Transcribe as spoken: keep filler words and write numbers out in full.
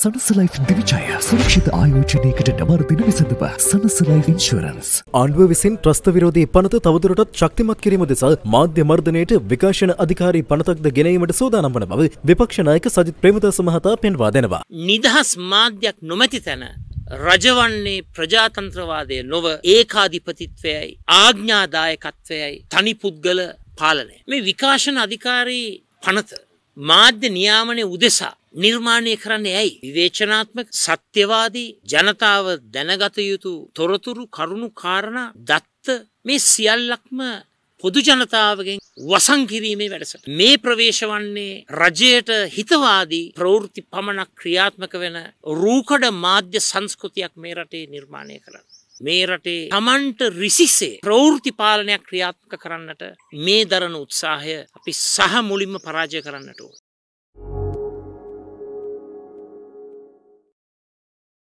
Sunsalife Divichaya, Surakshita Iwich Nikitan, Nomathi Thana, Sunsalife Insurance. Andwe Visin, Trasta Virodi, Panata Tavadurata, Shaktimat Kirimadisa, Madhya Mardanate, Vipaksha Adhikari, Panatak, the Gene Madasoda Namanabavi, Vipaksha nayaka, Sajith Premadasa Mahata, Penvadenava. Nidahas Madhyak, Nomathi Thana. Raja Wanne, Prajatantravade, Nova, Ekadipatitve, Agna Daikatve, Tani Pudgala, Palane. May Vikashan Adhikari, Panata, Madhya Niyamane Udesa. නිර්මාණය කරන්නේ ඇයි විවේචනාත්මක සත්‍යවාදී ජනතාව දැනගත යුතු තොරතුරු කරුණු කාරණා දත්ත මේ සියල්ලක්ම පොදු ජනතාවගෙන් වසන් කිරීමේ වැඩසටහන මේ ප්‍රවේශ වන්නේ රජයට හිතවාදී ප්‍රවෘත්ති පමණක් ක්‍රියාත්මක වෙන රූකඩ මාධ්‍ය සංස්කෘතියක් මේ රටේ නිර්මාණය කරන්න මේ රටේ Tamanට රිසිසේ ප්‍රවෘත්ති පාලනයක් ක්‍රියාත්මක කරන්නට මේ දරන උත්සාහය අපි සහ මුලින්ම පරාජය කරන්නට ඕන